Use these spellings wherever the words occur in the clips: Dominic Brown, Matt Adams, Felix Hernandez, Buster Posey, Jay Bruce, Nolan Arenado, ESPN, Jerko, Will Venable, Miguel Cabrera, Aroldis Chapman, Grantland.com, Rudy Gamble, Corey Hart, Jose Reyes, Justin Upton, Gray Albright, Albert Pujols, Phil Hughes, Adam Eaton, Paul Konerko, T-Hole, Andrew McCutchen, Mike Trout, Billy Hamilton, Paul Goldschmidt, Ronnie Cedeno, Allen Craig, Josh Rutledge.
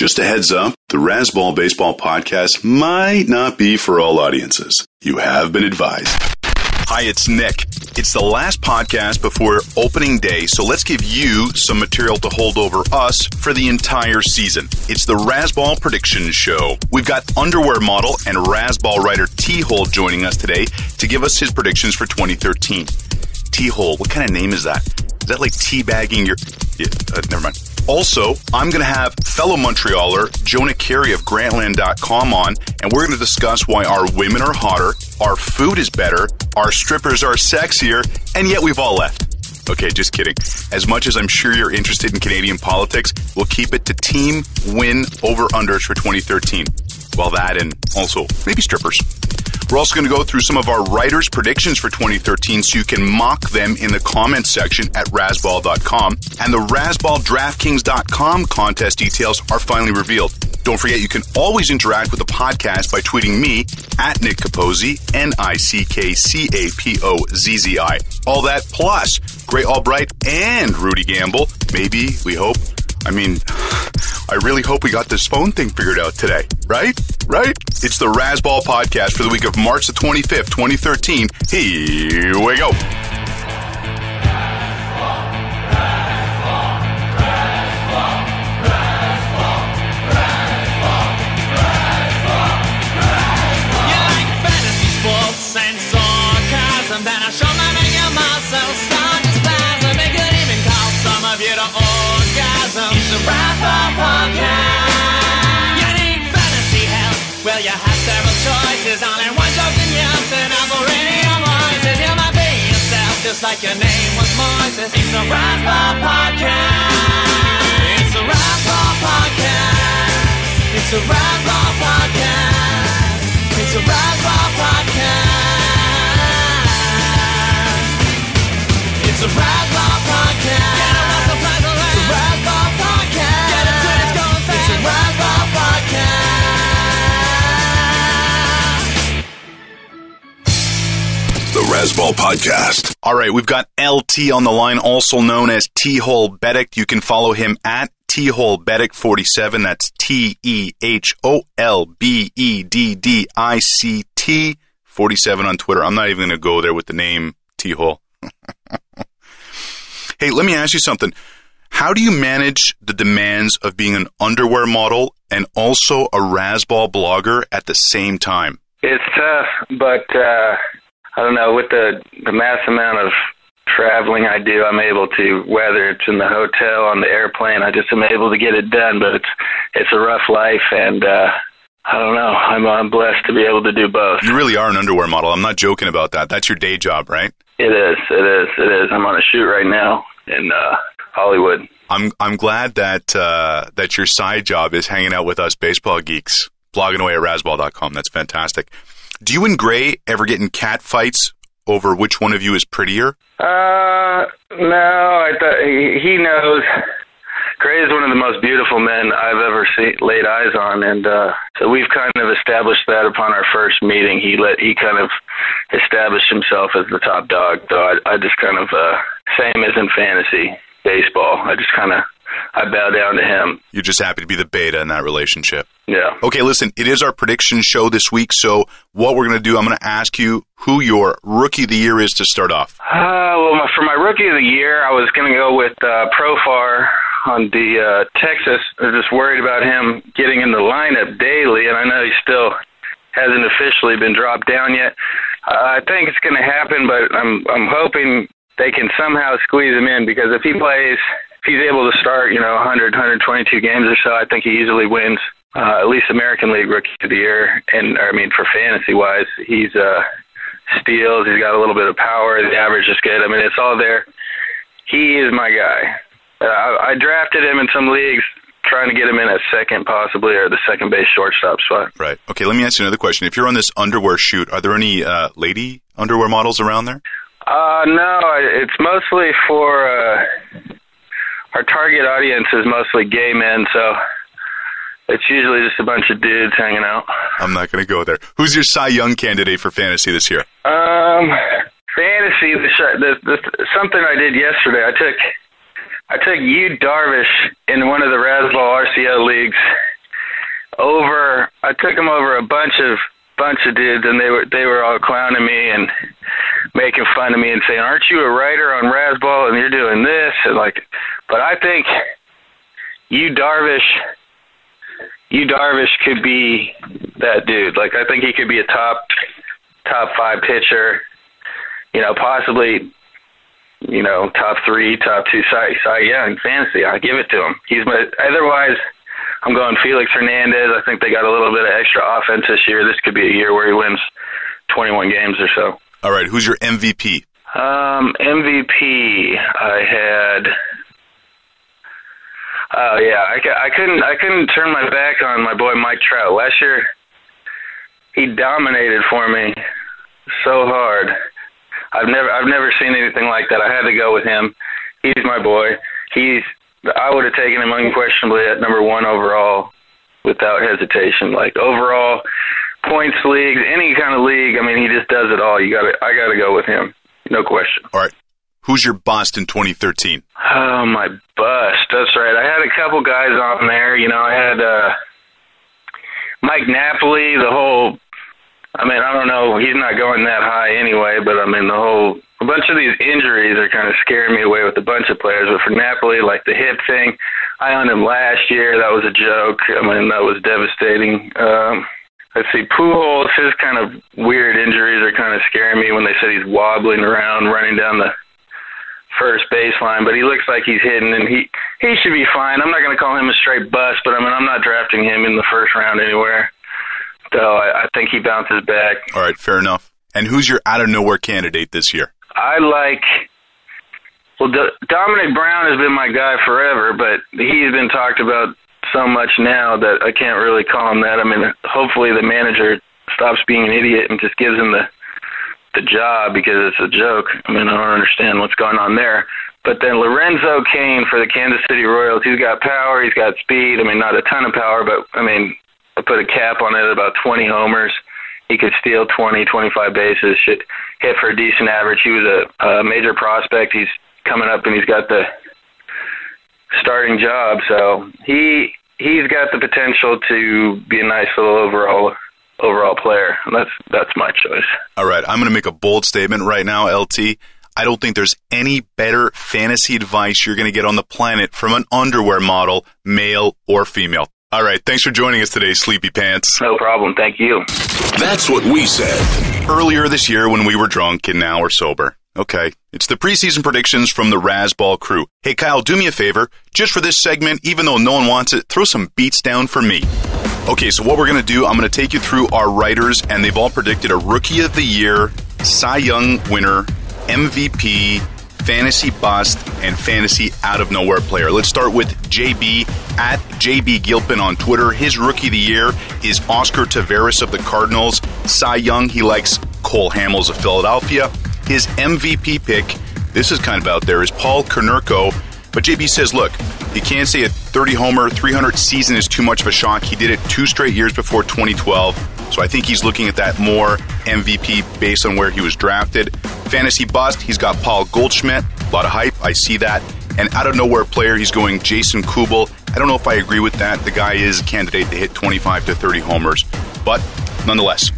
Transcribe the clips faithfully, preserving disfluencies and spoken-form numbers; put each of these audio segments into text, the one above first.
Just a heads up, the Razzball Baseball Podcast might not be for all audiences. You have been advised. Hi, it's Nick. It's the last podcast before opening day, so let's give you some material to hold over us for the entire season. It's the Razzball Prediction Show. We've got underwear model and Razzball writer T-Hole joining us today to give us his predictions for twenty thirteen. T-Hole, what kind of name is that? Is that like teabagging your... Yeah, uh, never mind. Also, I'm going to have fellow Montrealer Jonah Keri of Grantland dot com on, and we're going to discuss why our women are hotter, our food is better, our strippers are sexier, and yet we've all left. Okay, just kidding. As much as I'm sure you're interested in Canadian politics, we'll keep it to team win over-unders for twenty thirteen. Well, that and also maybe strippers. We're also going to go through some of our writers' predictions for twenty thirteen so you can mock them in the comments section at razzball dot com. And the Razzball DraftKings dot com contest details are finally revealed. Don't forget, you can always interact with the podcast by tweeting me at Nick Capozzi, N I C K C A P O Z Z I. All that plus Gray Albright and Rudy Gamble. Maybe, we hope. I mean, I really hope we got this phone thing figured out today, right? Right? It's the Razzball Podcast for the week of March the twenty-fifth, twenty thirteen. Here we go. Razzball Podcast. You need fantasy help. Well, you have several choices. Only one joke and yells and I'm already a voice. And you might be yourself just like your name was Moises. It's the Razzball Podcast. It's the Razzball Podcast. It's the Razzball Podcast. It's the Razzball Podcast. It's the Razzball Podcast. Get a Razzball Podcast. It's the Razzball Podcast. Razzball Podcast. The Razzball Podcast. All right, we've got L T on the line, also known as T-Hole Bedek. You can follow him at T-Hole Bedek forty-seven. That's T E H O L B E D D I C T forty-seven on Twitter. I'm not even going to go there with the name T-Hole. Hey, let me ask you something. How do you manage the demands of being an underwear model and also a Razzball blogger at the same time? It's tough, but uh, I don't know. With the, the mass amount of traveling I do, I'm able to, whether it's in the hotel, on the airplane, I just am able to get it done. But it's it's a rough life, and uh, I don't know. I'm, I'm blessed to be able to do both. You really are an underwear model. I'm not joking about that. That's your day job, right? It is. It is. It is. I'm on a shoot right now, and... uh Hollywood. I'm I'm glad that uh, that your side job is hanging out with us baseball geeks, blogging away at razzball dot com. That's fantastic. Do you and Gray ever get in cat fights over which one of you is prettier? Uh, no. I th- he knows. Gray is one of the most beautiful men I've ever seen, laid eyes on, and uh, so we've kind of established that upon our first meeting. He let he kind of established himself as the top dog. So I, I just kind of uh, same as in fantasy baseball. I just kind of, I bow down to him. You're just happy to be the beta in that relationship. Yeah. Okay, listen, it is our prediction show this week, so what we're going to do, I'm going to ask you who your Rookie of the Year is to start off. Uh, well, my, for my Rookie of the Year, I was going to go with uh, Profar on the uh, Texas. I'm just worried about him getting in the lineup daily, and I know he still hasn't officially been dropped down yet. Uh, I think it's going to happen, but I'm I'm hoping they can somehow squeeze him in, because if he plays, if he's able to start, you know, one hundred, one hundred twenty-two games or so, I think he easily wins uh, at least American League Rookie of the Year. And, I mean, for fantasy-wise, he's uh, steals, he's got a little bit of power, the average is good. I mean, it's all there. He is my guy. Uh, I drafted him in some leagues, trying to get him in at second, possibly, or the second-base shortstop spot. Right. Okay, let me ask you another question. If you're on this underwear shoot, are there any uh, lady underwear models around there? Uh, no, it's mostly for, uh, our target audience is mostly gay men, so it's usually just a bunch of dudes hanging out. I'm not going to go there. Who's your Cy Young candidate for fantasy this year? Um, fantasy, this, this, this, something I did yesterday, I took, I took Yu Darvish in one of the Razzball R C O leagues, I took him over a bunch of bunch of dudes, and they were they were all clowning me and making fun of me and saying, "Aren't you a writer on Razzball? And you're doing this and like." But I think Yu Darvish, Yu Darvish could be that dude. Like, I think he could be a top top five pitcher. You know, possibly, you know, top three, top two. Cy, Cy Young, fantasy. I give it to him. He's my. Otherwise, I'm going Felix Hernandez. I think they got a little bit of extra offense this year. This could be a year where he wins twenty-one games or so. All right, who's your M V P? Um, M V P, I had. Oh uh, yeah, I, I couldn't. I couldn't turn my back on my boy Mike Trout. Last year, he dominated for me so hard. I've never I've never seen anything like that. I had to go with him. He's my boy. He's I would have taken him unquestionably at number one overall without hesitation. Like, overall, points leagues, any kind of league, I mean, he just does it all. You got I got to go with him. No question. All right. Who's your bust in twenty thirteen? Oh, my bust. That's right. I had a couple guys on there. You know, I had uh, Mike Napoli, the whole – I mean, I don't know. He's not going that high anyway, but, I mean, the whole – a bunch of these injuries are kind of scaring me away with a bunch of players. But for Napoli, like the hip thing, I owned him last year. That was a joke. I mean, that was devastating. Um, let's see, Pujols, his kind of weird injuries are kind of scaring me when they said he's wobbling around, running down the first baseline. But he looks like he's hitting, and he, he should be fine. I'm not going to call him a straight bust, but, I mean, I'm not drafting him in the first round anywhere. So I, I think he bounces back. All right, fair enough. And who's your out-of-nowhere candidate this year? I like – well, Do- Dominic Brown has been my guy forever, but he's been talked about so much now that I can't really call him that. I mean, hopefully the manager stops being an idiot and just gives him the the job because it's a joke. I mean, I don't understand what's going on there. But then Lorenzo Cain for the Kansas City Royals, he's got power, he's got speed. I mean, not a ton of power, but, I mean – put a cap on it, about twenty homers. He could steal twenty, twenty-five bases, should hit for a decent average. He was a, a major prospect. He's coming up, and he's got the starting job. So he, he's got the potential to be a nice little overall overall player. That's, that's my choice. All right, I'm going to make a bold statement right now, L T. I don't think there's any better fantasy advice you're going to get on the planet from an underwear model, male or female. All right, thanks for joining us today, Sleepy Pants. No problem, thank you. That's what we said. Earlier this year when we were drunk and now we're sober. Okay, it's the preseason predictions from the Razzball crew. Hey, Kyle, do me a favor. Just for this segment, even though no one wants it, throw some beats down for me. Okay, so what we're going to do, I'm going to take you through our writers, and they've all predicted a Rookie of the Year, Cy Young winner, M V P, fantasy bust, and fantasy out-of-nowhere player. Let's start with J B, at J B Gilpin on Twitter. His Rookie of the Year is Oscar Taveras of the Cardinals. Cy Young, he likes Cole Hamels of Philadelphia. His M V P pick, this is kind of out there, is Paul Konerko. But J B says, look, you can't say a thirty-homer, three hundred season is too much of a shock. He did it two straight years before twenty twelve. So I think he's looking at that more M V P based on where he was drafted. Fantasy bust, he's got Paul Goldschmidt. A lot of hype. I see that. And out of nowhere player, he's going Jason Kubel. I don't know if I agree with that. The guy is a candidate to hit twenty-five to thirty homers. But nonetheless.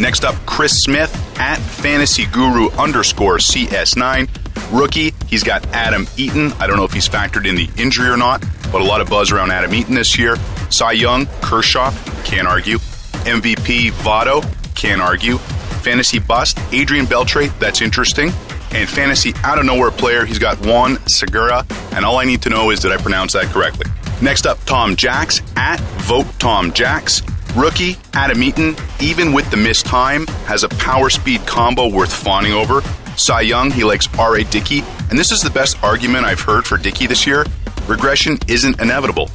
Next up, Chris Smith at fantasy guru underscore C S nine. Rookie, he's got Adam Eaton. I don't know if he's factored in the injury or not, but a lot of buzz around Adam Eaton this year. Cy Young, Kershaw, can't argue. M V P, Votto, can't argue. Fantasy bust, Adrian Beltre, that's interesting. And fantasy out-of-nowhere player, he's got Juan Segura. And all I need to know is did I pronounce that correctly. Next up, Tom Jacks, at Vote Tom Jacks. Rookie, Adam Eaton, even with the missed time, has a power-speed combo worth fawning over. Cy Young, he likes R A. Dickey, and this is the best argument I've heard for Dickey this year. Regression isn't inevitable.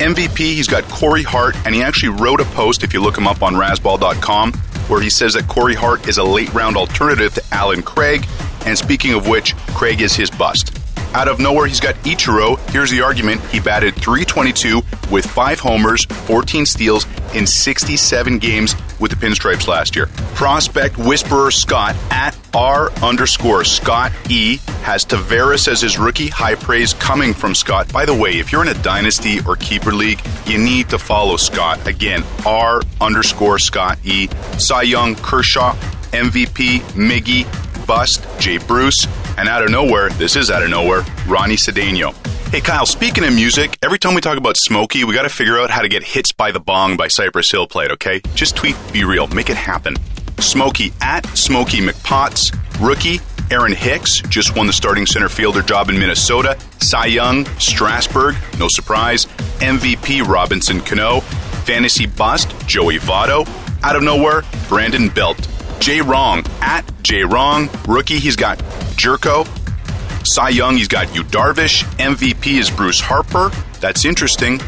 M V P, he's got Corey Hart, and he actually wrote a post, if you look him up on Razzball dot com, where he says that Corey Hart is a late-round alternative to Allen Craig, and speaking of which, Craig is his bust. Out of nowhere, he's got Ichiro. Here's the argument. He batted three twenty-two with five homers, fourteen steals in sixty-seven games. with the pinstripes last year. Prospect Whisperer Scott at R underscore Scott E has Taveras as his rookie. High praise coming from Scott. By the way, if you're in a dynasty or keeper league, you need to follow Scott. Again, R underscore Scott E. Cy Young, Kershaw, M V P, Miggy, Bust, Jay Bruce, and out of nowhere, this is out of nowhere, Ronnie Cedeno. Hey, Kyle, speaking of music, every time we talk about Smokey, we got to figure out how to get Hits by the Bong by Cypress Hill played, okay? Just tweet, be real, make it happen. Smokey at Smokey McPotts, rookie Aaron Hicks, just won the starting center fielder job in Minnesota. Cy Young, Strasburg, no surprise. M V P Robinson Cano, fantasy bust Joey Votto, out of nowhere, Brandon Belt. J Wrong at J Wrong, rookie, he's got Jerko. Cy Young, he's got Yu Darvish. M V P is Bryce Harper. That's interesting.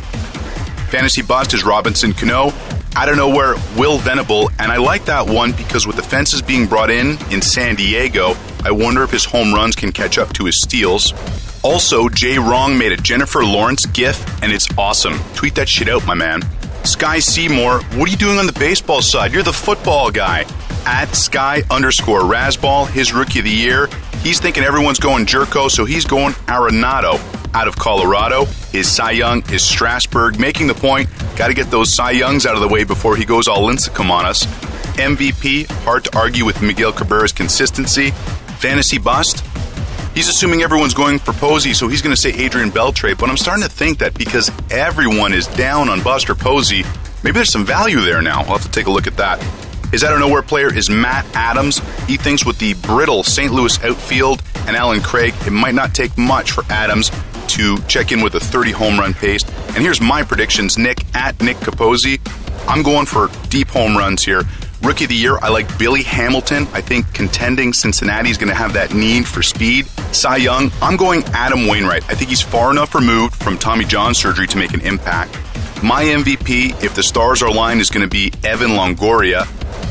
Fantasy bust is Robinson Cano. Out of nowhere, Will Venable. And I like that one because with the fences being brought in in San Diego, I wonder if his home runs can catch up to his steals. Also, Jay Wrong made a Jennifer Lawrence gif, and it's awesome. Tweet that shit out, my man. Sky Seymour, what are you doing on the baseball side? You're the football guy. At Sky underscore Razzball, his rookie of the year. He's thinking everyone's going Jerko, so he's going Arenado out of Colorado. His Cy Young is Strasburg, making the point, got to get those Cy Youngs out of the way before he goes all Lincecum on us. M V P, hard to argue with Miguel Cabrera's consistency. Fantasy bust, he's assuming everyone's going for Posey, so he's going to say Adrian Beltre, but I'm starting to think that because everyone is down on Buster Posey, maybe there's some value there now. I'll have to take a look at that. His out-of-nowhere player is Matt Adams. He thinks with the brittle Saint Louis outfield and Allen Craig, it might not take much for Adams to check in with a thirty home run pace. And here's my predictions, Nick at Nick Capozzi. I'm going for deep home runs here. Rookie of the year, I like Billy Hamilton. I think contending Cincinnati's going to have that need for speed. Cy Young, I'm going Adam Wainwright. I think he's far enough removed from Tommy John surgery to make an impact. My M V P, if the stars are aligned, is going to be Evan Longoria.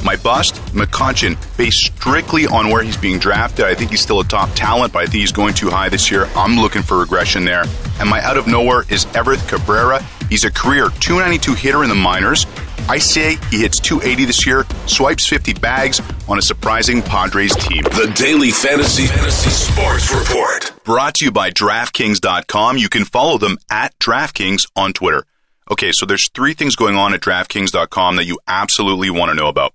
My bust, McCutchen, based strictly on where he's being drafted. I think he's still a top talent, but I think he's going too high this year. I'm looking for regression there. And my out of nowhere is Everett Cabrera. He's a career two ninety-two hitter in the minors. I say he hits two eighty this year, swipes fifty bags on a surprising Padres team. The Daily Fantasy Fantasy Sports Report. Brought to you by DraftKings dot com. You can follow them at DraftKings on Twitter. Okay, so there's three things going on at DraftKings dot com that you absolutely want to know about.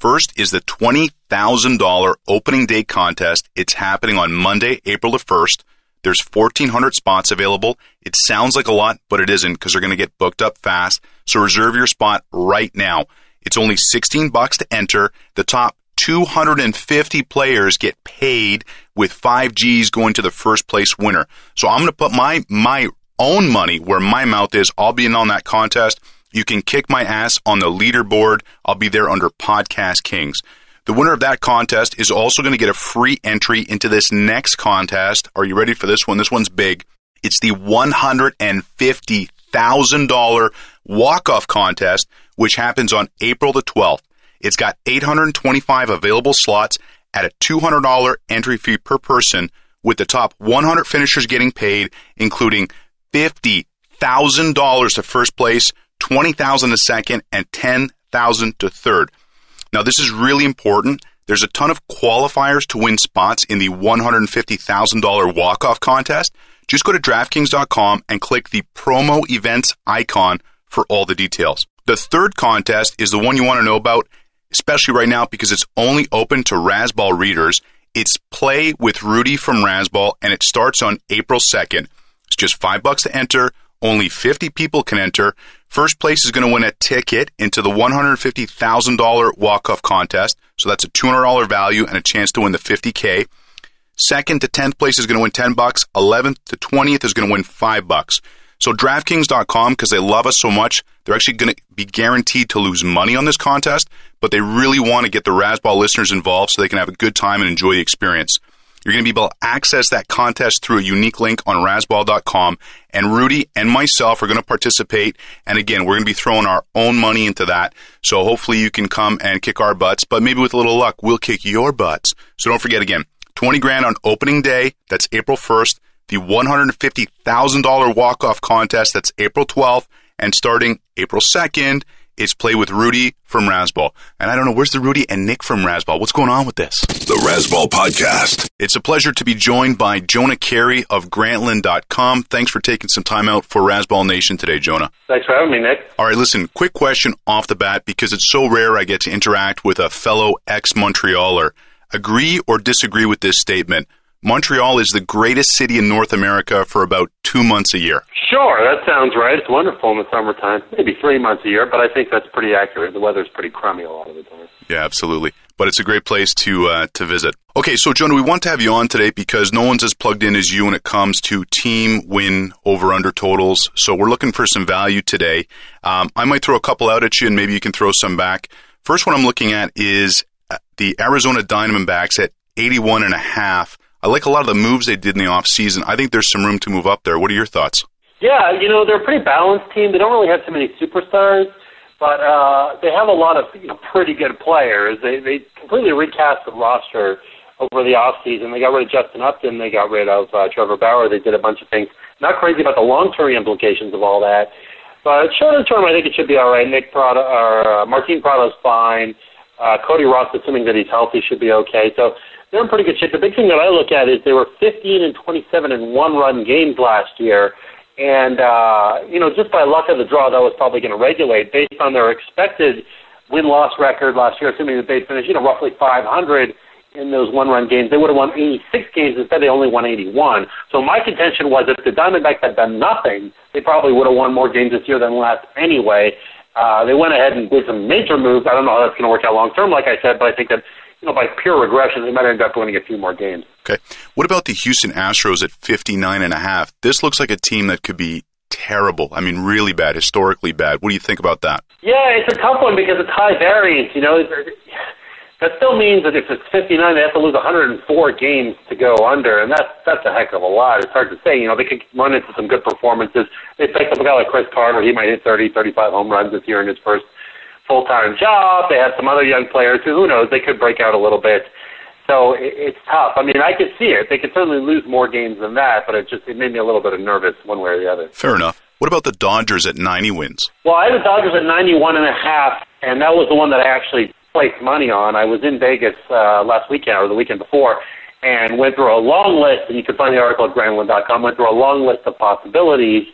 First is the twenty thousand dollars opening day contest. It's happening on Monday, April the first. There's fourteen hundred spots available. It sounds like a lot, but it isn't because they're going to get booked up fast. So reserve your spot right now. It's only sixteen bucks to enter. The top two hundred fifty players get paid with five G's going to the first place winner. So I'm going to put my my own money where my mouth is. I'll be in on that contest. You can kick my ass on the leaderboard. I'll be there under Podcast Kings. The winner of that contest is also going to get a free entry into this next contest. Are you ready for this one? This one's big. It's the one hundred fifty thousand dollars walk-off contest, which happens on April the twelfth. It's got eight hundred twenty-five available slots at a two hundred dollars entry fee per person, with the top one hundred finishers getting paid, including fifty thousand dollars to first place, twenty thousand dollars to second, and ten thousand dollars to third. Now, this is really important. There's a ton of qualifiers to win spots in the one hundred fifty thousand dollars walk-off contest. Just go to DraftKings dot com and click the promo events icon for all the details. The third contest is the one you want to know about, especially right now because it's only open to Razzball readers. It's Play with Rudy from Razzball, and it starts on April second. It's just five bucks to enter. Only fifty people can enter. First place is going to win a ticket into the one hundred fifty thousand dollars walk-off contest. So that's a two hundred dollars value and a chance to win the fifty K. Second to tenth place is going to win ten bucks. eleventh to twentieth is going to win five bucks. So DraftKings dot com, because they love us so much, they're actually going to be guaranteed to lose money on this contest, but they really want to get the Razzball listeners involved so they can have a good time and enjoy the experience. You're going to be able to access that contest through a unique link on Razzball dot com, and Rudy and myself are going to participate, and again, we're going to be throwing our own money into that, so hopefully you can come and kick our butts, but maybe with a little luck, we'll kick your butts. So don't forget again, twenty grand on opening day, that's April first, the one hundred fifty thousand dollars walk-off contest, that's April twelfth, and starting April second is play with Rudy from Razzball. And I don't know, where's the Rudy and Nick from Razzball? What's going on with this? The Razzball Podcast. It's a pleasure to be joined by Jonah Keri of Grantland dot com. Thanks for taking some time out for Razzball Nation today, Jonah. Thanks for having me, Nick. All right, listen, quick question off the bat, because it's so rare I get to interact with a fellow ex-Montrealer. Agree or disagree with this statement? Montreal is the greatest city in North America for about two months a year. Sure, that sounds right. It's wonderful in the summertime, maybe three months a year, but I think that's pretty accurate. The weather's pretty crummy a lot of the time. Yeah, absolutely. But it's a great place to uh, to visit. Okay, so Jonah, we want to have you on today because no one's as plugged in as you when it comes to team win over-under totals. So we're looking for some value today. Um, I might throw a couple out at you, and maybe you can throw some back. First one I'm looking at is the Arizona Diamondbacks at eighty-one and a half. I like a lot of the moves they did in the offseason. I think there's some room to move up there. What are your thoughts? Yeah, you know, they're a pretty balanced team. They don't really have too many superstars, but uh, they have a lot of you know, pretty good players. They they completely recast the roster over the offseason. They got rid of Justin Upton. They got rid of uh, Trevor Bauer. They did a bunch of things. Not crazy about the long-term implications of all that, but short-term, I think it should be all right. Nick Prado, or, uh, Martin Prado's fine. Uh, Cody Ross, assuming that he's healthy, should be okay. So they're in pretty good shape. The big thing that I look at is they were fifteen and twenty-seven in one-run games last year. And, uh, you know, just by luck of the draw, that was probably going to regulate based on their expected win-loss record last year, assuming that they finished, you know, roughly five hundred in those one-run games. They would have won eighty-six games. Instead, they only won eighty-one. So my contention was if the Diamondbacks had done nothing, they probably would have won more games this year than last anyway. Uh, they went ahead and did some major moves. I don't know how that's going to work out long-term, like I said, but I think that, you know, by pure regression, they might end up winning a few more games. Okay. What about the Houston Astros at fifty-nine and a half? This looks like a team that could be terrible. I mean, really bad, historically bad. What do you think about that? Yeah, it's a tough one because it's high variance. You know, that still means that if it's fifty-nine, they have to lose one hundred four games to go under, and that's that's a heck of a lot. It's hard to say. You know, they could run into some good performances. They picked up a guy like Chris Carter. He might hit thirty, thirty-five home runs this year in his first full-time job. They have some other young players who, who knows, they could break out a little bit. So it, it's tough. I mean, I could see it. They could certainly lose more games than that, but it just it made me a little bit of nervous one way or the other. Fair enough. What about the Dodgers at ninety wins? Well, I had the Dodgers at ninety-one and a half, and that was the one that I actually placed money on. I was in Vegas uh, last weekend or the weekend before and went through a long list, and you can find the article at Grantland dot com, went through a long list of possibilities,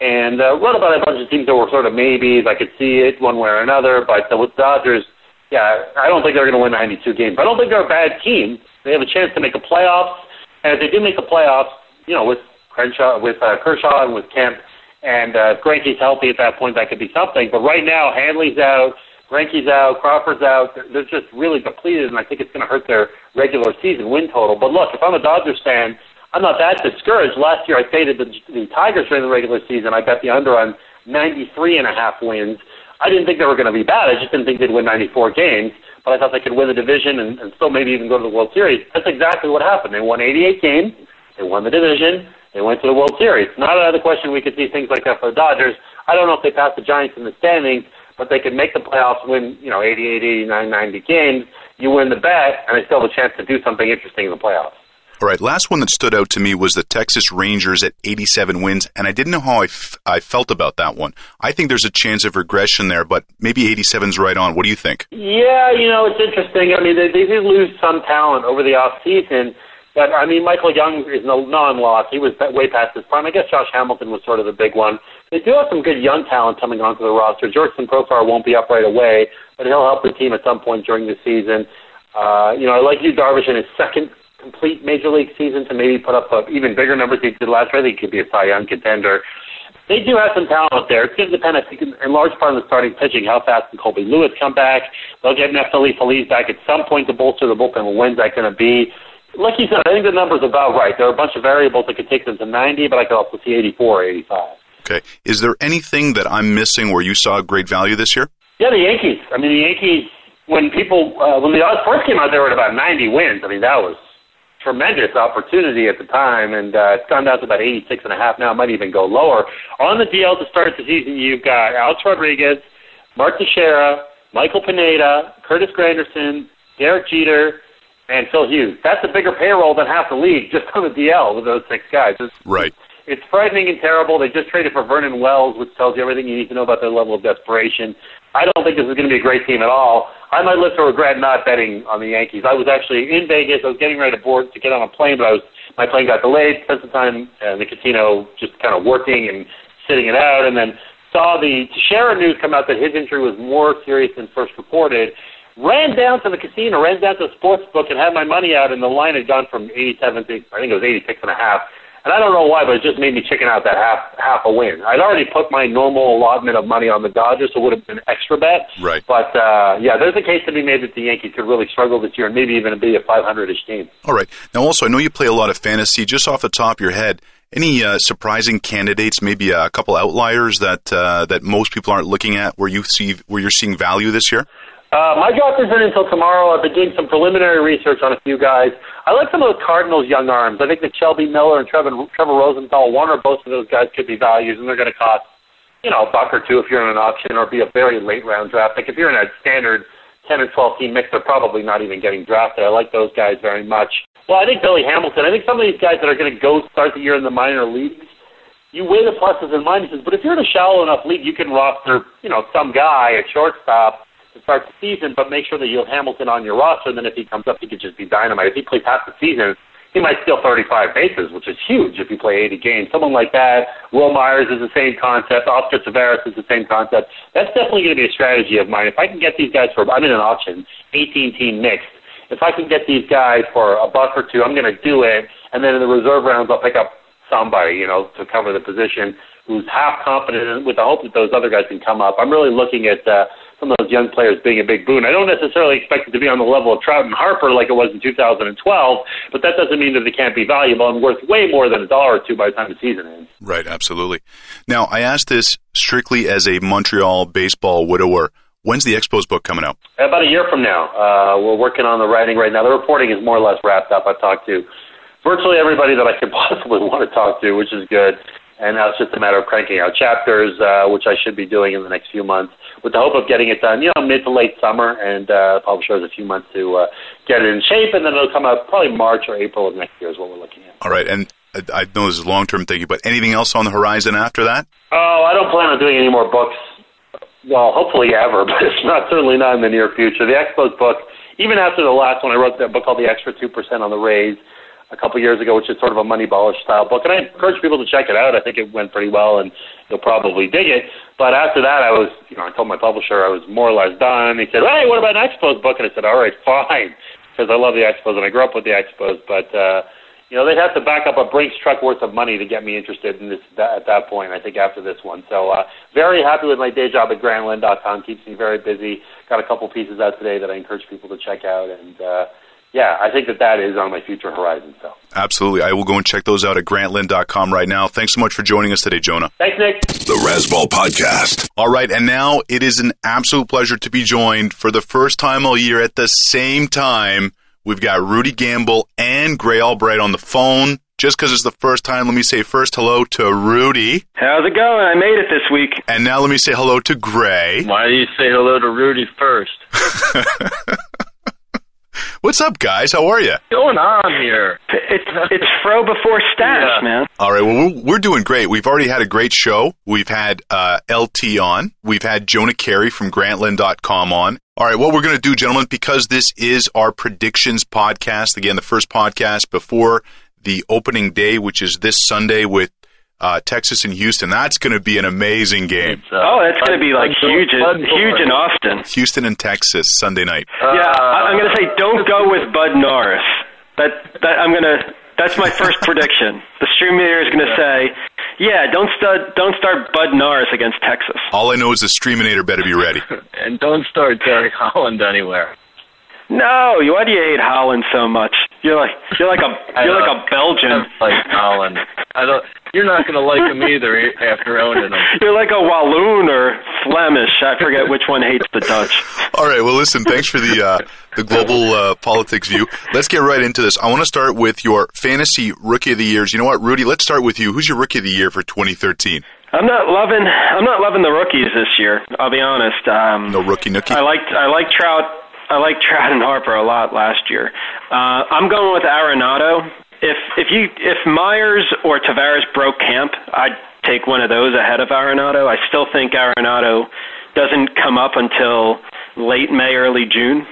and uh, wrote about a bunch of teams that were sort of maybes. I could see it one way or another, but with Dodgers, yeah, I don't think they're going to win ninety-two games. I don't think they're a bad team. They have a chance to make a playoffs, and if they do make a playoffs, you know, with Kershaw, with uh, Kershaw and with Kemp, and uh, if Greinke's healthy at that point, that could be something. But right now, Hanley's out, Greinke's out, Crawford's out. They're, they're just really depleted, and I think it's going to hurt their regular season win total. But look, if I'm a Dodgers fan, I'm not that discouraged. Last year I faded the, the Tigers during the regular season. I bet the under on ninety-three and a half wins. I didn't think they were going to be bad. I just didn't think they'd win ninety-four games, but I thought they could win the division and, and still maybe even go to the World Series. That's exactly what happened. They won eighty-eight games. They won the division. They went to the World Series. Not out of the question we could see things like that for the Dodgers. I don't know if they pass the Giants in the standings, but they could make the playoffs, win, you know, eighty-eight, eighty-nine, ninety games. You win the bet, and they still have a chance to do something interesting in the playoffs. All right, last one that stood out to me was the Texas Rangers at eighty-seven wins, and I didn't know how I, f- I felt about that one. I think there's a chance of regression there, but maybe eighty-seven's right on. What do you think? Yeah, you know, it's interesting. I mean, they, they did lose some talent over the offseason, but, I mean, Michael Young is no non-loss. He was way past his prime. I guess Josh Hamilton was sort of the big one. They do have some good young talent coming onto the roster. Jurickson Profar won't be up right away, but he'll help the team at some point during the season. Uh, you know, I like Yu Darvish in his second complete major league season to maybe put up a, even bigger numbers than he did last year. I think he could be a Cy Young contender. They do have some talent there. It's going to depend, I think, in large part on the starting pitching, how fast can Colby Lewis come back. They'll get Napoli Feliz back at some point to bolster the bullpen. When's that going to be? Like you said, I think the number's about right. There are a bunch of variables that could take them to ninety, but I could also see eighty-four or eighty-five. Okay. Is there anything that I'm missing where you saw great value this year? Yeah, the Yankees. I mean, the Yankees, when people, uh, when the odds first came out, they were at about ninety wins. I mean, that was tremendous opportunity at the time, and uh, it's gone down to about eighty-six and a half now. It might even go lower. On the D L to start the season, you've got Alex Rodriguez, Mark Teixeira, Michael Pineda, Curtis Granderson, Derek Jeter, and Phil Hughes. That's a bigger payroll than half the league just on the D L with those six guys. It's, right. It's frightening and terrible. They just traded for Vernon Wells, which tells you everything you need to know about their level of desperation. I don't think this is going to be a great team at all. I might live to regret not betting on the Yankees. I was actually in Vegas. I was getting ready to board to get on a plane, but I was, my plane got delayed. Spent some time in the casino just kind of working and sitting it out, and then saw the Sharon news come out that his injury was more serious than first reported. Ran down to the casino, ran down to the sports book, and had my money out, and the line had gone from eighty-seven to, I think it was eighty-six and a half. And I don't know why, but it just made me chicken out that half half a win. I'd already put my normal allotment of money on the Dodgers, so it would have been an extra bet. Right. But, uh, yeah, there's a case to be made that the Yankees could really struggle this year and maybe even be a five hundred-ish team. All right. Now, also, I know you play a lot of fantasy. Just off the top of your head, any uh, surprising candidates, maybe a couple outliers that uh, that most people aren't looking at where, you see, where you're seeing value this year? Uh, my draft isn't until tomorrow. I've been doing some preliminary research on a few guys. I like some of those Cardinals' young arms. I think that Shelby Miller and Trevor, Trevor Rosenthal, one or both of those guys could be values, and they're going to cost, you know, a buck or two if you're in an auction or be a very late-round draft. Like, if you're in a standard ten- or twelve-team mix, they're probably not even getting drafted. I like those guys very much. Well, I think Billy Hamilton. I think some of these guys that are going to go start the year in the minor leagues, you weigh the pluses and minuses, but if you're in a shallow enough league, you can roster, you know, some guy at shortstop, start the season, but make sure that you have Hamilton on your roster, and then if he comes up, he could just be dynamite. If he plays half the season, he might steal thirty-five bases, which is huge if you play eighty games. Someone like that. Will Myers is the same concept. Oscar Taveras is the same concept. That's definitely going to be a strategy of mine. If I can get these guys for, I'm in an auction, eighteen-team mixed. If I can get these guys for a buck or two, I'm going to do it, and then in the reserve rounds, I'll pick up somebody, you know, to cover the position who's half competent with the hope that those other guys can come up. I'm really looking at uh, some of those young players being a big boon. I don't necessarily expect it to be on the level of Trout and Harper like it was in two thousand twelve, but that doesn't mean that they can't be valuable and worth way more than a dollar or two by the time the season ends. Right, absolutely. Now, I asked this strictly as a Montreal baseball widower. When's the Expos book coming out? About a year from now. Uh, we're working on the writing right now. The reporting is more or less wrapped up. I've talked to virtually everybody that I could possibly want to talk to, which is good. And now it's just a matter of cranking out chapters, uh, which I should be doing in the next few months, with the hope of getting it done, you know, mid to late summer, and uh, the publisher has a few months to uh, get it in shape, and then it'll come out probably March or April of next year is what we're looking at. All right, and I know this is long-term thinking, but anything else on the horizon after that? Oh, I don't plan on doing any more books, well, hopefully ever, but it's not certainly not in the near future. The Expos book, even after the last one, I wrote that book called The Extra two percent on the Rays, a couple years ago, which is sort of a Moneyball-ish style book. And I encourage people to check it out. I think it went pretty well, and you'll probably dig it. But after that, I was, you know, I told my publisher I was more or less done. He said, hey, what about an Expos book? And I said, all right, fine, because I love the Expos, and I grew up with the Expos. But, uh, you know, they'd have to back up a Brinks truck worth of money to get me interested in this at that point, I think, after this one. So uh, very happy with my day job at Grantland dot com. Keeps me very busy. Got a couple pieces out today that I encourage people to check out, and uh yeah, I think that that is on my future horizon. So. Absolutely. I will go and check those out at Grantland dot com right now. Thanks so much for joining us today, Jonah. Thanks, Nick. The Razzball Podcast. All right, and now it is an absolute pleasure to be joined for the first time all year at the same time. We've got Rudy Gamble and Gray Albright on the phone. Just because it's the first time, let me say first hello to Rudy. How's it going? I made it this week. And now let me say hello to Gray. Why do you say hello to Rudy first? What's up, guys? How are you? What's going on here? It's, it's fro before stash, yeah. Man. All right, well, we're, we're doing great. We've already had a great show. We've had uh, L T on. We've had Jonah Keri from Grantland dot com on. All right, what we're going to do, gentlemen, because this is our predictions podcast, again, the first podcast before the opening day, which is this Sunday with Uh, Texas and Houston. That's going to be an amazing game. Uh, oh, that's going to be like huge, huge in Austin. Houston and Texas Sunday night. Uh, yeah, I, I'm going to say don't go with Bud Norris. That, that I'm going to. That's my first prediction. The stream leader is going to say, "Yeah, don't start, don't start Bud Norris against Texas." All I know is the streaminator better be ready. And don't start Terry Holland anywhere. No, why do you hate Holland so much? You're like you're like a you're like a Belgian. I don't like Holland. I don't. You're not going to like him either after owning him. You're like a Walloon or Flemish. I forget which one hates the Dutch. All right. Well, listen. Thanks for the uh, the global uh, politics view. Let's get right into this. I want to start with your fantasy rookie of the years. You know what, Rudy? Let's start with you. Who's your rookie of the year for twenty thirteen? I'm not loving. I'm not loving the rookies this year. I'll be honest. Um, no rookie nookie. I liked. I like Trout. I like Trout and Harper a lot last year. Uh, I'm going with Arenado. If if you if Myers or Taveras broke camp, I'd take one of those ahead of Arenado. I still think Arenado doesn't come up until late May, early June,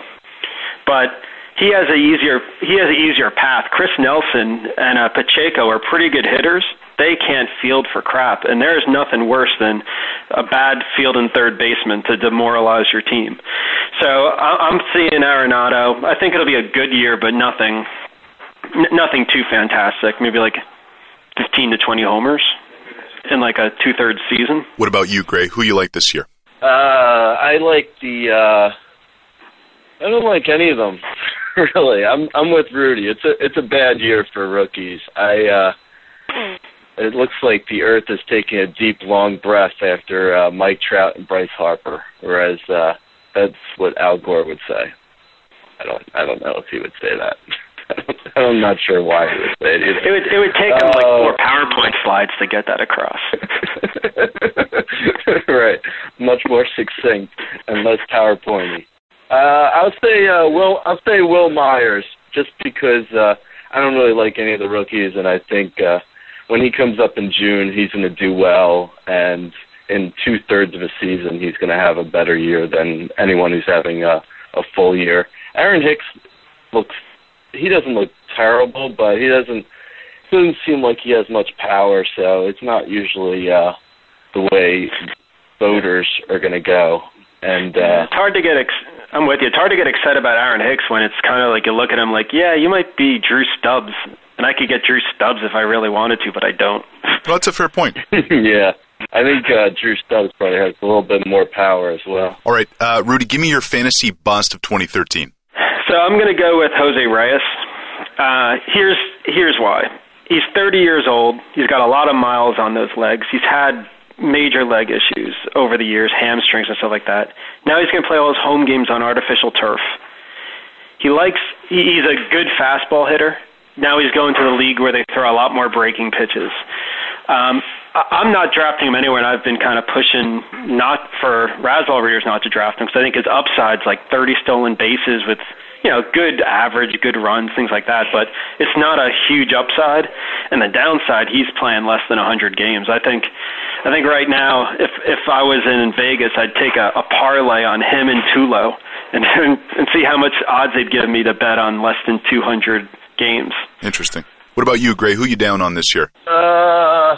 but he has a easier he has an easier path. Chris Nelson and uh, Pacheco are pretty good hitters. They can't field for crap, and there is nothing worse than a bad field and third baseman to demoralize your team. So I'm seeing Arenado. I think it'll be a good year, but nothing. Nothing too fantastic. Maybe like fifteen to twenty homers in like a two-thirds season. What about you, Gray? Who you like this year? Uh, I like the. Uh, I don't like any of them, really. I'm I'm with Rudy. It's a it's a bad year for rookies. I. Uh, it looks like the earth is taking a deep, long breath after uh, Mike Trout and Bryce Harper, whereas uh, that's what Al Gore would say. I don't I don't know if he would say that. I'm not sure why he would say it either. It would, it would take him uh, like four PowerPoint slides to get that across. Right. Much more succinct and less PowerPointy. Uh, I'll say uh, Will I'll say Will Myers, just because uh, I don't really like any of the rookies, and I think uh, when he comes up in June, he's going to do well, and in two-thirds of a season, he's going to have a better year than anyone who's having a, a full year. Aaron Hicks looks... He doesn't look terrible, but he doesn't doesn't seem like he has much power, so it's not usually uh, the way voters are going to go. And uh, it's hard to get. Ex- I'm with you. It's hard to get excited about Aaron Hicks when it's kind of like you look at him like, yeah, you might be Drew Stubbs, and I could get Drew Stubbs if I really wanted to, but I don't. Well, that's a fair point. Yeah. I think uh, Drew Stubbs probably has a little bit more power as well. All right, uh, Rudy, give me your fantasy bust of twenty thirteen. So I'm going to go with Jose Reyes. Uh, here's here's why. He's thirty years old. He's got a lot of miles on those legs. He's had major leg issues over the years, hamstrings and stuff like that. Now he's going to play all his home games on artificial turf. He likes. He's a good fastball hitter. Now he's going to the league where they throw a lot more breaking pitches. Um, I'm not drafting him anywhere, and I've been kind of pushing not for Razzball readers not to draft him because I think his upside's like thirty stolen bases with, you know, good average, good runs, things like that, but it's not a huge upside. And the downside, he's playing less than one hundred games. I think I think right now, if if I was in Vegas, I'd take a, a parlay on him and Tulo and, and see how much odds they'd give me to bet on less than two hundred games. Interesting. What about you, Gray? Who you down on this year? Uh,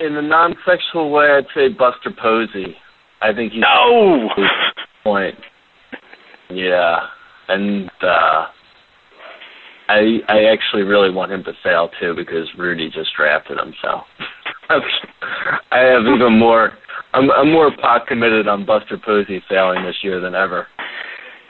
in the non-sexual way, I'd say Buster Posey. I think he's... No! At this point. Yeah. And uh, I I actually really want him to fail, too, because Rudy just drafted him, so I have even more I'm, I'm more pot committed on Buster Posey failing this year than ever.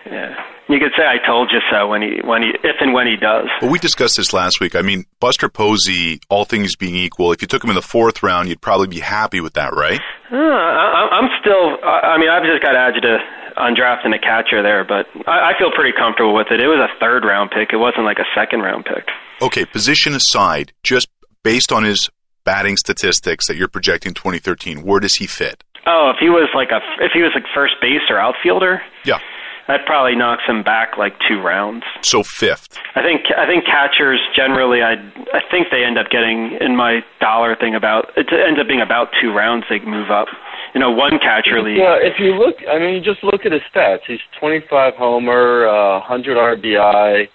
Yeah. You could say I told you so when he when he if and when he does. Well, we discussed this last week. I mean, Buster Posey, all things being equal, if you took him in the fourth round, you'd probably be happy with that, right? Uh, I, I'm still. I mean, I've just got agita on drafting a catcher there, but I, I feel pretty comfortable with it. It was a third round pick. It wasn't like a second round pick. Okay, position aside, just based on his batting statistics that you're projecting twenty thirteen, where does he fit? Oh, if he was like a if he was like first base or outfielder, yeah. That probably knocks him back like two rounds. So fifth. I think I think catchers generally, I I think they end up getting, in my dollar thing, about it ends up being about two rounds they move up. You know, one catcher league. Yeah, if you look, I mean, just look at his stats. He's twenty-five homer, uh, one hundred R B I,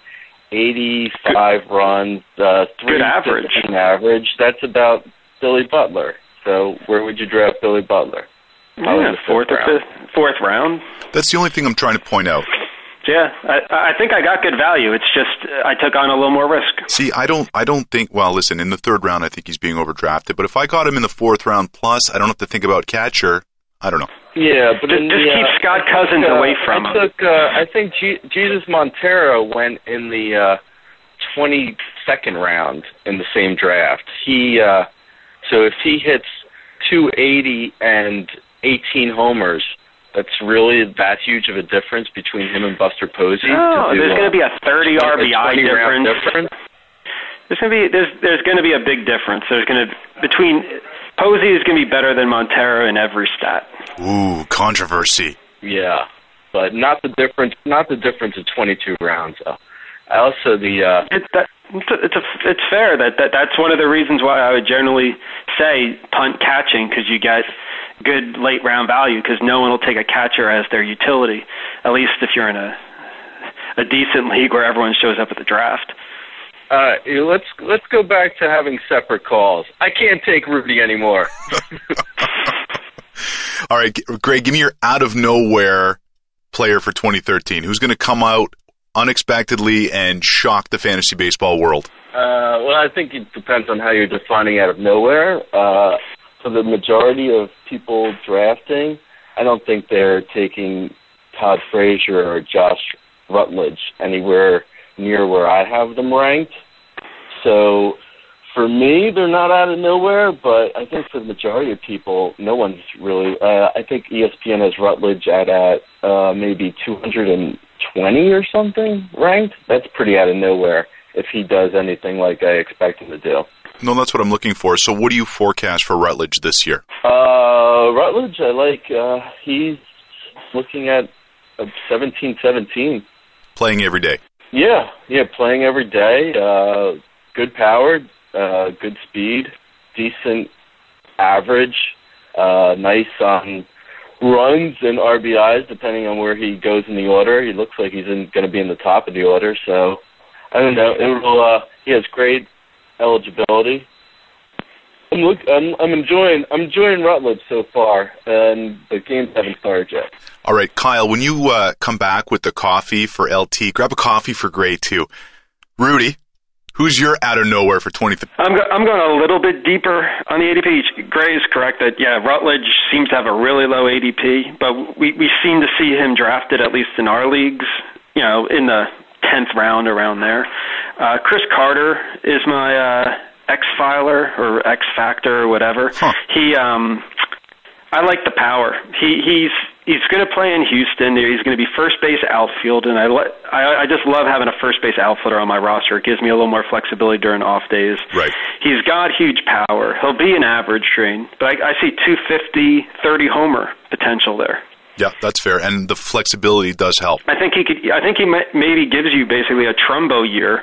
eighty-five good. Runs, uh, three good average. average. That's about Billy Butler. So where would you draft Billy Butler? Yeah, fourth or fifth, fourth round. That's the only thing I'm trying to point out. Yeah, I, I think I got good value. It's just I took on a little more risk. See, I don't, I don't think. Well, listen, in the third round, I think he's being overdrafted. But if I got him in the fourth round, plus I don't have to think about catcher. I don't know. Yeah, but just, in, just keep uh, Scott Cousins uh, away from I took, him. Uh, I think G- Jesus Montero went in the uh, twenty-second round in the same draft. He uh, so if he hits two eighty and eighteen homers. That's really that huge of a difference between him and Buster Posey. No, there's going to be a thirty R B I difference. difference. There's going to be there's there's going to be a big difference. There's going to between Posey is going to be better than Montero in every stat. Ooh, controversy. Yeah, but not the difference. Not the difference of twenty-two rounds. Though. Also, the uh, it's that, it's a, it's fair that, that that's one of the reasons why I would generally say punt catching, because you get good late round value because no one will take a catcher as their utility, at least if you're in a a decent league where everyone shows up at the draft. Uh, let's let's go back to having separate calls. I can't take Rudy anymore. All right, Greg, give me your out of nowhere player for twenty thirteen. Who's going to come out unexpectedly and shock the fantasy baseball world? Uh, well, I think it depends on how you're defining out of nowhere. Uh, for the majority of people drafting, I don't think they're taking Todd Frazier or Josh Rutledge anywhere near where I have them ranked. So for me, they're not out of nowhere, but I think for the majority of people, no one's really. Uh, I think E S P N has Rutledge at, at uh, maybe two hundred twenty or something ranked. That's pretty out of nowhere if he does anything like I expect him to do. No, that's what I'm looking for. So what do you forecast for Rutledge this year? Uh, Rutledge, I like. Uh, he's looking at seventeen seventeen. Playing every day. Yeah, yeah, playing every day. Uh, good power, uh, good speed, decent average, uh, nice on runs and R B Is, depending on where he goes in the order. He looks like he's in, going to be in the top of the order. So, I don't know. It will, uh, he has great eligibility. I'm, look, I'm, I'm enjoying I'm enjoying Rutledge so far, and the games haven't started yet. All right, Kyle, when you uh, come back with the coffee for L T, grab a coffee for Gray, too. Rudy, who's your out-of-nowhere for twenty-three? I'm, go- I'm going a little bit deeper on the A D P. Gray is correct that, yeah, Rutledge seems to have a really low A D P, but we, we seem to see him drafted, at least in our leagues, you know, in the tenth round around there. Uh, Chris Carter is my... Uh, X-Filer or X-Factor or whatever. Huh. He, um, I like the power. He, he's he's going to play in Houston. He's going to be first base outfield, and I, le- I I just love having a first base outfielder on my roster. It gives me a little more flexibility during off days. Right. He's got huge power. He'll be an average train, but I, I see two fifty, thirty homer potential there. Yeah, that's fair, and the flexibility does help. I think he could. I think he may, maybe gives you basically a Trumbo year.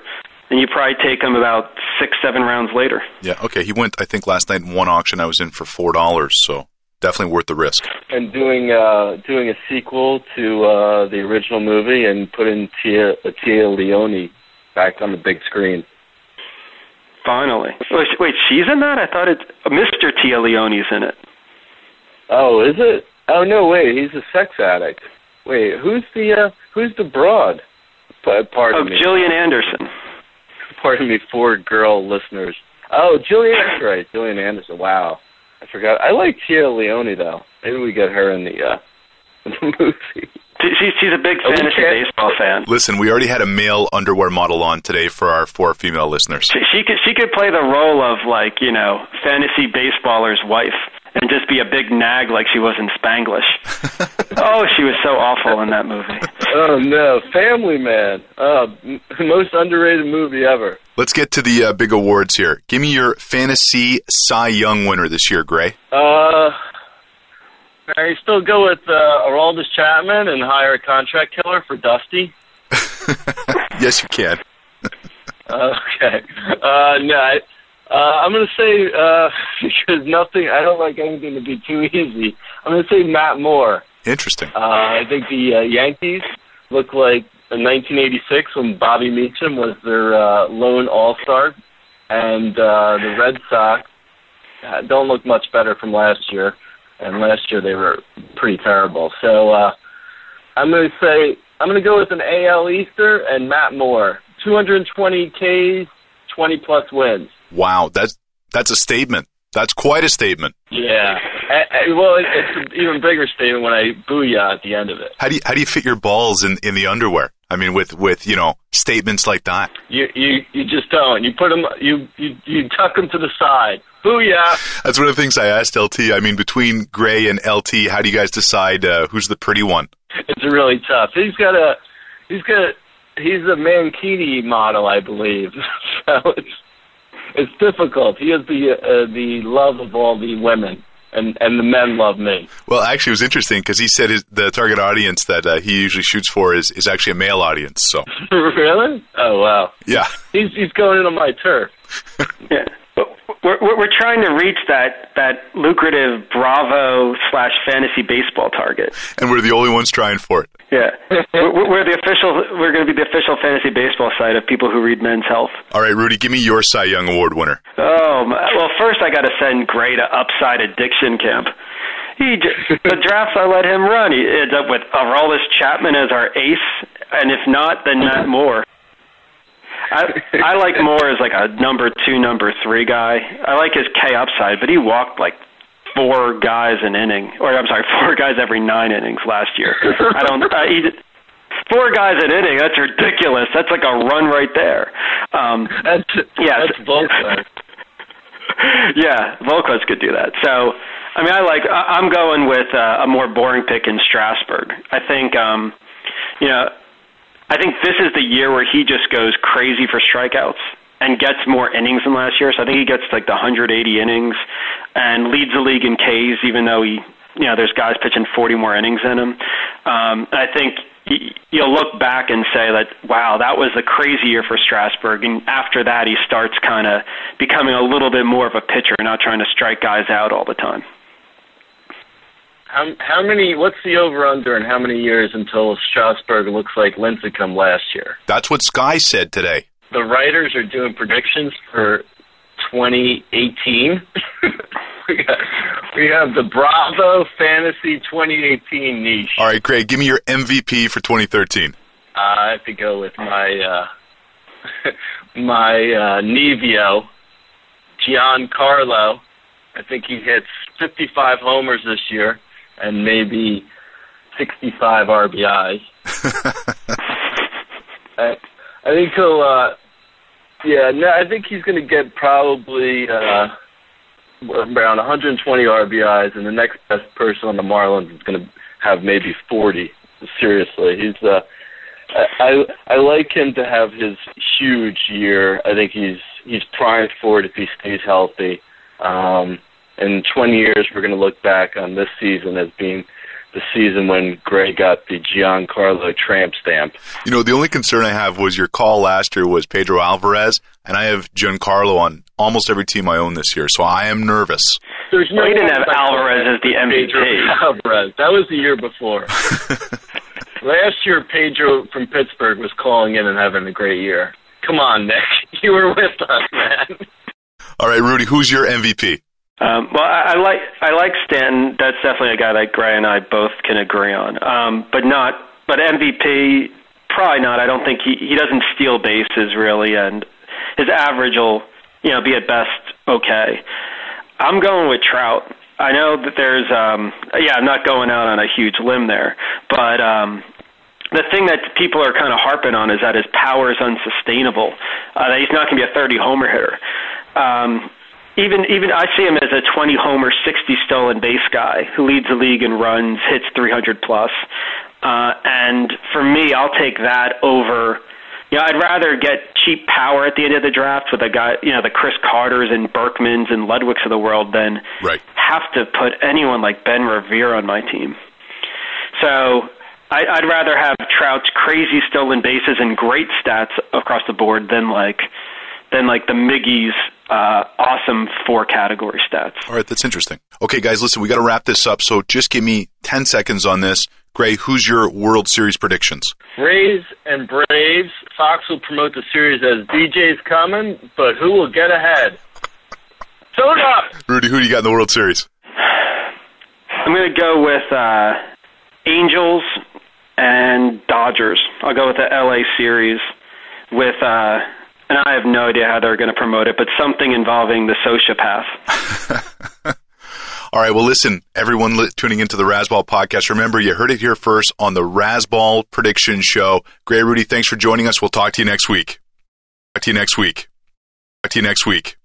And you probably take him about six, seven rounds later. Yeah, okay. He went, I think, last night in one auction I was in for four dollars, so definitely worth the risk. And doing uh, doing a sequel to uh, the original movie and putting Tia, Tia Leone back on the big screen. Finally. Wait, wait, she's in that? I thought it's Mister Tia Leone's in it. Oh, is it? Oh, no, wait. He's a sex addict. Wait, who's the, uh, who's the broad? Pardon oh, me. Gillian Anderson. Pardon me, for girl listeners. Oh, Jillian, that's right, Jillian Anderson. Wow, I forgot. I like Tia Leone though. Maybe we get her in the, uh, in the movie. She's, she's a big fantasy oh, baseball fan. Listen, we already had a male underwear model on today for our four female listeners. She, she could she could play the role of, like, you know, fantasy baseballer's wife and just be a big nag like she was in Spanglish. Oh, she was so awful in that movie. Oh, no. Family Man. Uh, most underrated movie ever. Let's get to the uh, big awards here. Give me your fantasy Cy Young winner this year, Gray. Uh, I still go with uh, Aroldis Chapman and hire a contract killer for Dusty. Yes, you can. Okay. Uh, no, I... Uh, I'm going to say, uh, because nothing, I don't like anything to be too easy, I'm going to say Matt Moore. Interesting. Uh, I think the uh, Yankees look like in nineteen eighty-six when Bobby Meacham was their uh, lone all-star, and uh, the Red Sox don't look much better from last year, and last year they were pretty terrible. So uh, I'm going to say, I'm going to go with an A L Easter and Matt Moore. two hundred twenty Ks, twenty-plus wins. Wow, that's that's a statement. That's quite a statement. Yeah. I, I, well, it, it's an even bigger statement when I booyah at the end of it. How do you, how do you fit your balls in, in the underwear? I mean, with, with you know, statements like that. You you, you just don't. You put them. You, you you tuck them to the side. Booyah. That's one of the things I asked L T. I mean, between Gray and L T, how do you guys decide uh, who's the pretty one? It's really tough. He's got a he's got a, he's a Mankini model, I believe. So it's. It's difficult. He is the uh, the love of all the women and and the men love me. Well, actually, it was interesting because he said his, the target audience that uh, he usually shoots for is, is actually a male audience. So really? Oh wow! Yeah, he's he's going in on my turf. Yeah, but we're we're trying to reach that that lucrative Bravo slash fantasy baseball target, and we're the only ones trying for it. Yeah, we're, we're the official. We're going to be the official fantasy baseball site of people who read Men's Health. All right, Rudy, give me your Cy Young Award winner. Oh well, first I got to send Gray to Upside Addiction Camp. He just, the drafts I let him run, he ends up with Aroldis Chapman as our ace, and if not, then Matt Moore. I, I like Moore as like a number two, number three guy. I like his K upside, but he walked like four guys an inning, or I'm sorry, four guys every nine innings last year. I don't. I, he, four guys an inning. That's ridiculous. That's like a run right there. Um, that's yeah. That's Volquez. Yeah, Volquez could do that. So, I mean, I like. I, I'm going with uh, a more boring pick in Strasburg. I think, um, you know, I think this is the year where he just goes crazy for strikeouts and gets more innings than last year. So I think he gets like the one hundred eighty innings and leads the league in Ks, even though he, you know, there's guys pitching forty more innings in him. Um, I think he, you'll look back and say that, wow, that was a crazy year for Strasburg. And after that, he starts kind of becoming a little bit more of a pitcher, not trying to strike guys out all the time. How, how many? What's the over/under, and how many years until Strasburg looks like Lincecum last year? That's what Sky said today. The writers are doing predictions for twenty eighteen. we, got, we have the Bravo Fantasy twenty eighteen niche. All right, Craig, give me your M V P for twenty thirteen. Uh, I have to go with my uh, my uh, Nevio, Giancarlo. I think he hits fifty-five homers this year and maybe sixty-five R B Is. I, I think he'll, uh, yeah, no, I think he's going to get probably uh, around one hundred twenty R B Is, and the next best person on the Marlins is going to have maybe forty. Seriously, he's. Uh, I, I I like him to have his huge year. I think he's he's primed for it if he stays healthy. Um, in twenty years, we're going to look back on this season as being the season when Gray got the Giancarlo tramp stamp. You know, the only concern I have was your call last year was Pedro Alvarez, and I have Giancarlo on almost every team I own this year, so I am nervous. There's no well, you didn't have Alvarez as the M V P. Alvarez. That was the year before. Last year, Pedro from Pittsburgh was calling in and having a great year. Come on, Nick. You were with us, man. All right, Rudy, who's your M V P? Um, well, I, I like I like Stanton. That's definitely a guy that Gray and I both can agree on. Um, but not, but M V P, probably not. I don't think he, he doesn't steal bases, really, and his average will, you know, be at best okay. I'm going with Trout. I know that there's, um, yeah, I'm not going out on a huge limb there, but um, the thing that people are kind of harping on is that his power is unsustainable, uh, that he's not going to be a thirty-homer hitter. Um, even even I see him as a twenty-homer, sixty-stolen-base guy who leads the league in runs, hits three hundred plus. Uh, and for me, I'll take that over. You know, I'd rather get cheap power at the end of the draft with a guy, you know, the Chris Carters and Berkmans and Ludwicks of the world than right. have to put anyone like Ben Revere on my team. So I, I'd rather have Trout's crazy stolen bases and great stats across the board than like than like the Miggies. Uh, awesome four category stats. All right, that's interesting. Okay, guys, listen, we got to wrap this up, so just give me ten seconds on this. Gray, who's your World Series predictions? Rays and Braves. Fox will promote the series as D J's coming, but who will get ahead? Tune up! Rudy, who do you got in the World Series? I'm going to go with uh, Angels and Dodgers. I'll go with the L A series with... Uh, And I have no idea how they're going to promote it, but something involving the sociopath. All right. Well, listen, everyone li- tuning into the Razzball podcast, remember, you heard it here first on the Razzball Prediction Show. Gray, Rudy, thanks for joining us. We'll talk to you next week. Talk to you next week. Talk to you next week.